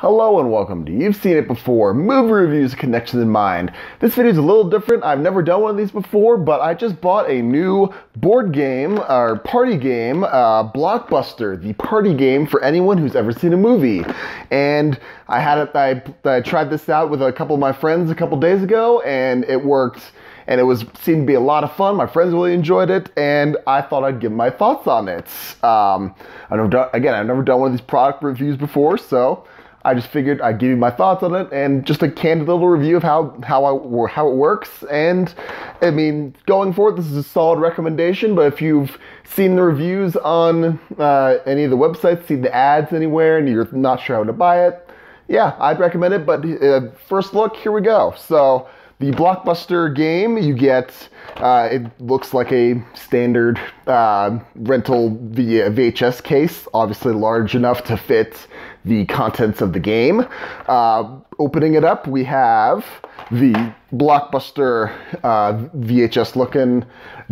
Hello and welcome to You've Seen It Before, movie reviews, connections in mind. This video is a little different. I've never done one of these before, but I just bought a new board game, or party game, Blockbuster, the party game for anyone who's ever seen a movie. And I tried this out with a couple of my friends a couple days ago, and it worked. And it seemed to be a lot of fun. My friends really enjoyed it, and I thought I'd give my thoughts on it. I've never done one of these product reviews before, so I just figured I'd give you my thoughts on it and just a candid little review of how it works. And I mean, going forward, this is a solid recommendation, but if you've seen the reviews on any of the websites, seen the ads anywhere, and you're not sure how to buy it, yeah, I'd recommend it, but first look, here we go. So the Blockbuster game, you get, it looks like a standard rental VHS case, obviously large enough to fit the contents of the game. Opening it up, we have the Blockbuster VHS-looking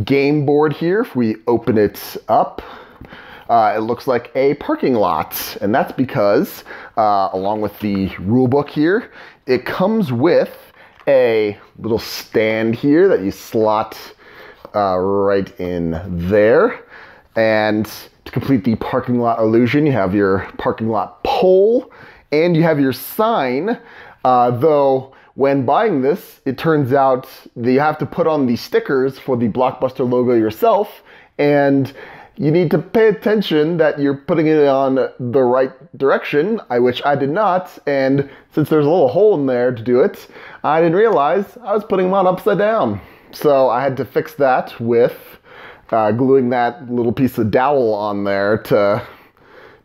game board here. If we open it up, it looks like a parking lot, and that's because, along with the rule book here, it comes with a little stand here that you slot right in there. And to complete the parking lot illusion, you have your parking lot pole and you have your sign, though when buying this, it turns out that you have to put on the stickers for the Blockbuster logo yourself, and you need to pay attention that you're putting it on the right direction, which I did not, and since there's a little hole in there to do it, I didn't realize I was putting them on upside down. So I had to fix that with gluing that little piece of dowel on there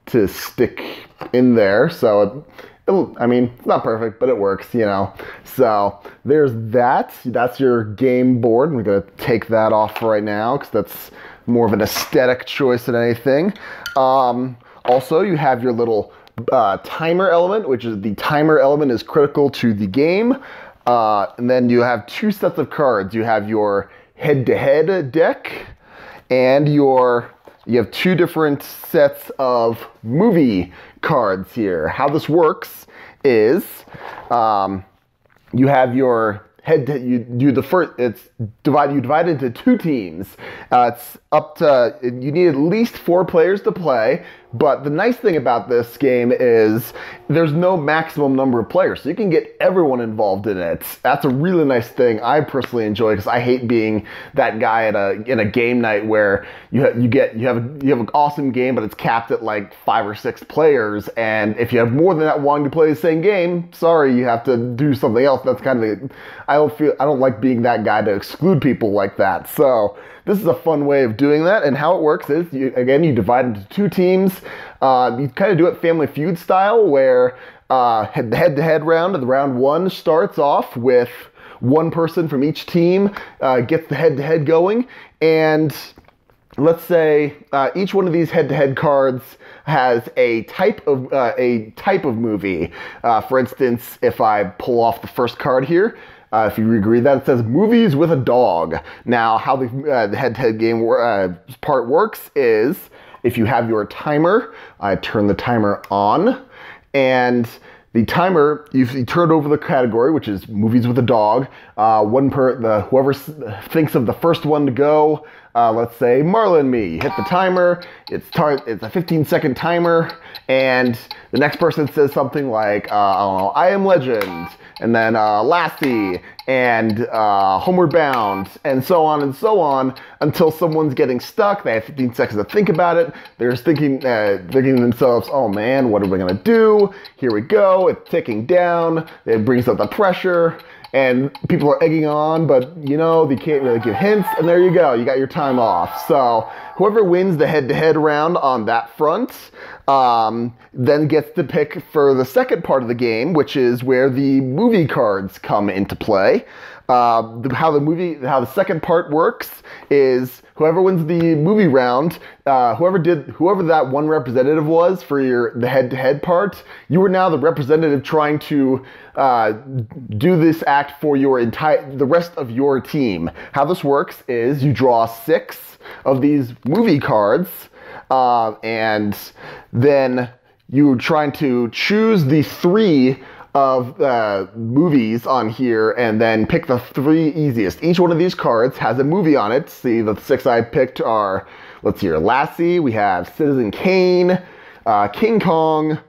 to stick in there. So I mean, it's not perfect, but it works, you know. So there's that. That's your game board. We're gonna take that off right now because that's more of an aesthetic choice than anything. Also, you have your little timer element, which is the timer element is critical to the game. And then you have two sets of cards. You have your head-to-head deck, and you have two different sets of movie cards here. How this works is you have your you divide into two teams. It's up to, you need at least 4 players to play, but the nice thing about this game is there's no maximum number of players, so you can get everyone involved in it. That's a really nice thing I personally enjoy, because I hate being that guy at in a game night where you have an awesome game, but it's capped at like 5 or 6 players, and if you have more than that wanting to play the same game, sorry, you have to do something else. That's kind of I don't like being that guy to exclude people like that. So this is a fun way of doing that, and how it works is, you divide into 2 teams. You kind of do it Family Feud style, where the head-to-head round of the round 1 starts off with one person from each team gets the head-to-head going, and let's say each one of these head-to-head cards has a type of movie. For instance, if I pull off the first card here, if you agree that, it says movies with a dog. Now, how the head-to-head game part works is, if you have your timer, I turn the timer on, and the timer, you turn over the category, which is movies with a dog. Whoever thinks of the first one to go, let's say Marlon and Me. You hit the timer. It's a 15-second timer, and the next person says something like, I Am Legend, and then Lassie, and Homeward Bound, and so on, until someone's getting stuck. They have 15 seconds to think about it. They're thinking to themselves, oh man, what are we gonna do? Here we go, it's ticking down, it brings up the pressure, and people are egging on, but you know, they can't really give hints, and there you go, you got your time off. So whoever wins the head-to-head round on that front then gets to pick for the second part of the game, which is where the movie cards come into play. How the second part works is, whoever wins the movie round, whoever that one representative was for the head-to-head part, you are now the representative trying to do this act for the rest of your team. How this works is, you draw 6 of these movie cards, and then you're trying to choose the three of movies on here and then pick the three easiest. Each one of these cards has a movie on it. See, the six I picked are, let's see here, Lassie, we have Citizen Kane, King Kong,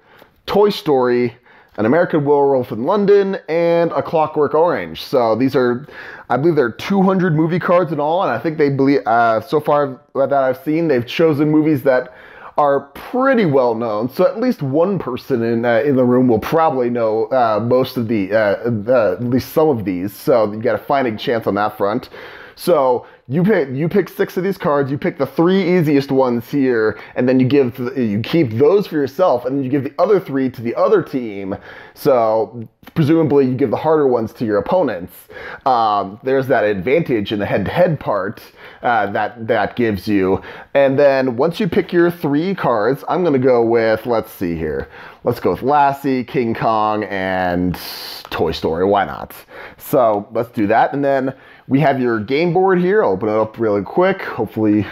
Toy Story, An American Werewolf in London, and A Clockwork Orange. So these are, I believe there are 200 movie cards in all, and I think they believe, so far that I've seen, they've chosen movies that are pretty well known, so at least one person in the room will probably know most of the, at least some of these, so you got a fighting chance on that front. So you pick six of these cards, you pick the three easiest ones here, and then you keep those for yourself, and then you give the other three to the other team. So presumably you give the harder ones to your opponents. There's that advantage in the head-to-head part that gives you. And then once you pick your three cards, I'm gonna go with, let's see here. Let's go with Lassie, King Kong, and Toy Story, why not? So let's do that, and then we have your game board here. I'll open it up really quick. Hopefully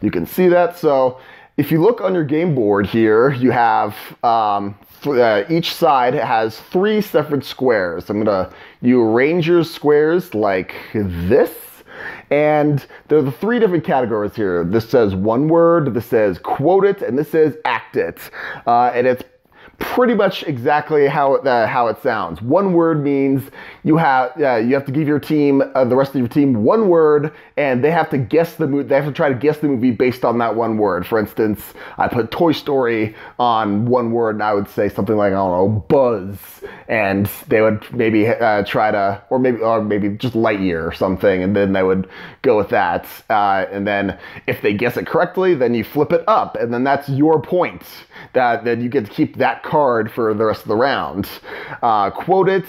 you can see that. So if you look on your game board here, you have each side has three separate squares. You arrange your squares like this. And there are the three different categories here. This says one word, this says quote it, and this says act it. And it's pretty much exactly how it sounds. One word means you have to give your team, the rest of your team, one word, and they have to guess the movie. They have to try to guess the movie based on that one word. For instance, I put Toy Story on one word, and I would say something like, I don't know, Buzz, and they would maybe try to, or maybe just Lightyear or something, and then they would go with that. And then if they guess it correctly, then you flip it up, and then that's your point. Then you get to keep that card for the rest of the round. Quote it,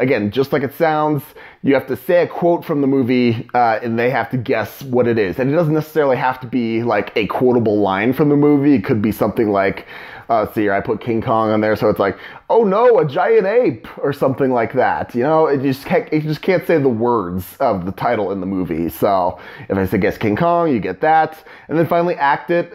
again, just like it sounds, you have to say a quote from the movie and they have to guess what it is. And it doesn't necessarily have to be like a quotable line from the movie. It could be something like, see here, I put King Kong on there, so it's like, oh no, a giant ape, or something like that. You know, you just can't say the words of the title in the movie. So if I say guess King Kong, you get that. And then finally act it,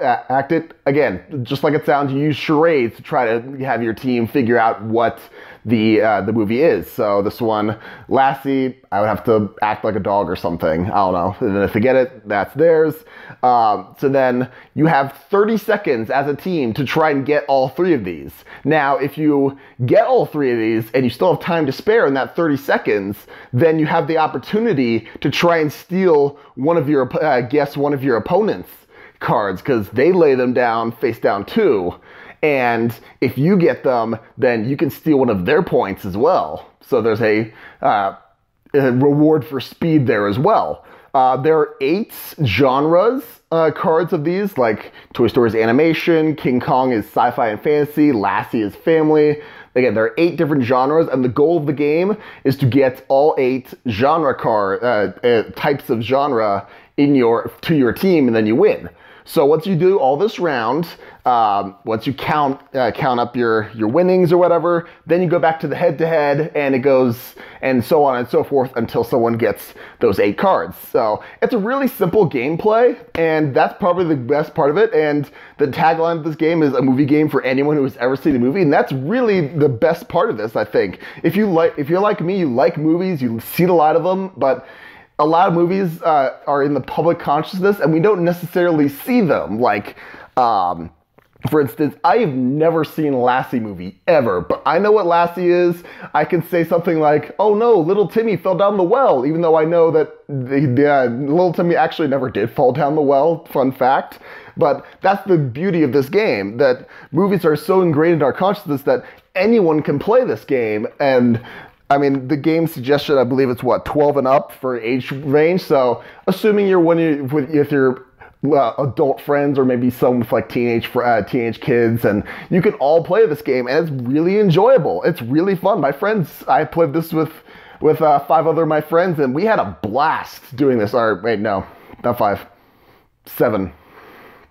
again, just like it sounds, you use charades to try to have your team figure out what the movie is. So this one, Lassie, I would have to act like a dog or something. I don't know. And then if they get it, that's theirs. So then you have 30 seconds as a team to try and get all three of these. Now, if you get all three of these and you still have time to spare in that 30 seconds, then you have the opportunity to try and steal one of your, guess one of your opponent's cards, because they lay them down face down too. And if you get them, then you can steal one of their points as well. So there's a reward for speed there as well. There are 8 genres cards of these, like Toy Story's animation, King Kong is sci-fi and fantasy, Lassie is family. Again, there are 8 different genres, and the goal of the game is to get all 8 genre card types of genre to your team, and then you win. So once you do all this round, once you count up your winnings or whatever, then you go back to the head-to-head, and it goes, and so on and so forth until someone gets those 8 cards. So it's a really simple gameplay, and that's probably the best part of it. And the tagline of this game is a movie game for anyone who has ever seen a movie, and that's really the best part of this, I think. If you're like me, you like movies, you've seen a lot of them, but a lot of movies are in the public consciousness, and we don't necessarily see them. Like, for instance, I have never seen a Lassie movie, ever, but I know what Lassie is. I can say something like, oh no, little Timmy fell down the well, even though I know that little Timmy actually never did fall down the well, fun fact. But that's the beauty of this game, that movies are so ingrained in our consciousness that anyone can play this game, and I mean, the game suggestion, I believe it's, what, 12 and up for age range, so assuming you're with your adult friends or maybe some with like teenage kids, and you can all play this game, and it's really enjoyable. It's really fun. My friends, I played this with 5 other of my friends, and we had a blast doing this. Or, wait, no, not 5. 7.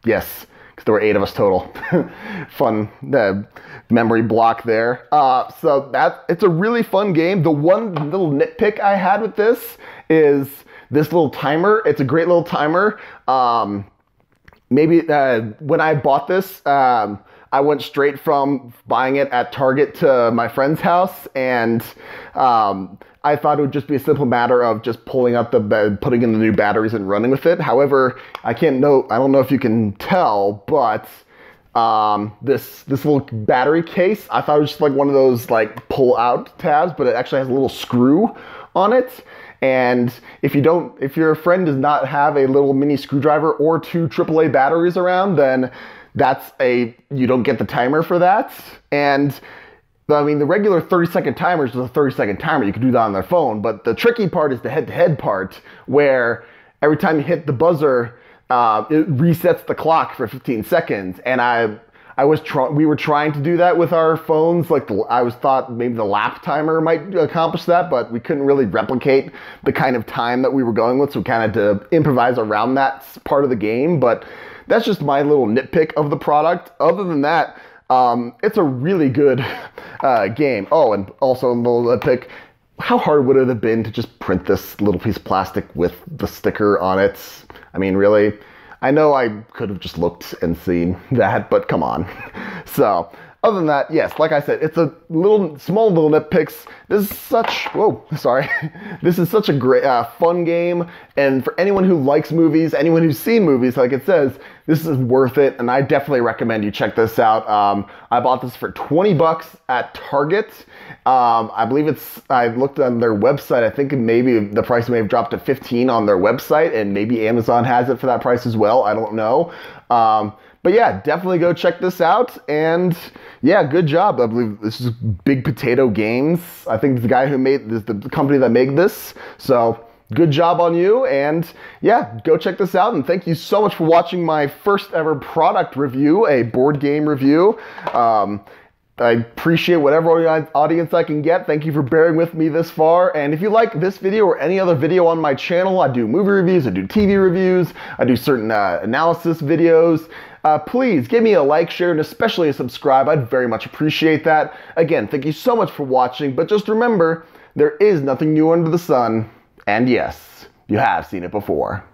Yes. Because there were 8 of us total. Fun memory block there. So it's a really fun game. The one little nitpick I had with this is this little timer. It's a great little timer. Maybe when I bought this, I went straight from buying it at Target to my friend's house, and I thought it would just be a simple matter of just pulling up putting in the new batteries and running with it. However, I don't know if you can tell, but this little battery case, I thought it was just like one of those like pull out tabs, but it actually has a little screw on it. And if your friend does not have a little mini screwdriver or two AAA batteries around, then you don't get the timer for that. And I mean, the regular 30-second timer is just a 30-second timer. You can do that on their phone. But the tricky part is the head-to-head part, where every time you hit the buzzer, it resets the clock for 15 seconds. And we were trying to do that with our phones. Like I thought maybe the lap timer might accomplish that, but we couldn't really replicate the kind of time that we were going with. So we kind of had to improvise around that part of the game. But that's just my little nitpick of the product. Other than that, it's a really good game. Oh, and also a little nitpick. How hard would it have been to just print this little piece of plastic with the sticker on it? I mean, really? I know I could have just looked and seen that, but come on. So, other than that, yes, like I said, it's a small little nitpicks. This is such a great, fun game, and for anyone who likes movies, anyone who's seen movies, like it says, this is worth it, and I definitely recommend you check this out. I bought this for $20 at Target. I believe I looked on their website. I think maybe the price may have dropped to $15 on their website, and maybe Amazon has it for that price as well. I don't know. But yeah, definitely go check this out. And yeah, good job. I believe this is Big Potato Games. I think it's the guy who made this, the company that made this. So good job on you. And yeah, go check this out. And thank you so much for watching my first ever product review, a board game review. I appreciate whatever audience I can get. Thank you for bearing with me this far. And if you like this video or any other video on my channel, I do movie reviews, I do TV reviews, I do certain analysis videos. Please give me a like, share, and especially a subscribe. I'd very much appreciate that. Again, thank you so much for watching. But just remember, there is nothing new under the sun. And yes, you have seen it before.